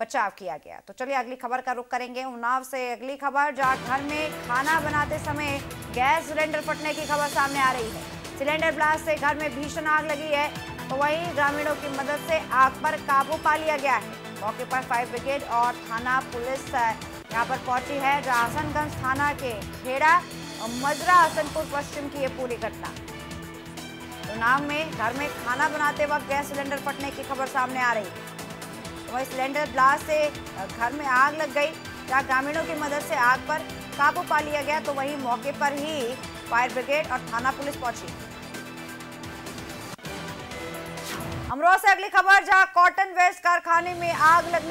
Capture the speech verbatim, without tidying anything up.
बचाव किया गया। तो चलिए अगली खबर का रुख करेंगे उन्नाव से। अगली खबर, जहां घर में खाना बनाते समय गैस सिलेंडर फटने की खबर सामने आ रही है। सिलेंडर ब्लास्ट से घर में भीषण आग लगी है, तो वहीं ग्रामीणों की मदद से आग पर काबू पा लिया गया है। मौके पर फायर ब्रिगेड और थाना पुलिस यहाँ पर पहुंची है। रासनगंज थाना के खेड़ा और मजरा हसनपुर पश्चिम की ये पूरी घटना। उन्नाव में घर में खाना बनाते वक्त गैस सिलेंडर फटने की खबर सामने आ रही है। वहीं सिलेंडर ब्लास्ट से घर में आग लग गई, जहाँ ग्रामीणों की मदद से आग पर काबू पा लिया गया, तो वहीं मौके पर ही फायर ब्रिगेड और थाना पुलिस पहुंची। अमरोहा से अगली खबर, जहां कॉटन वेस्ट कारखाने में आग लगने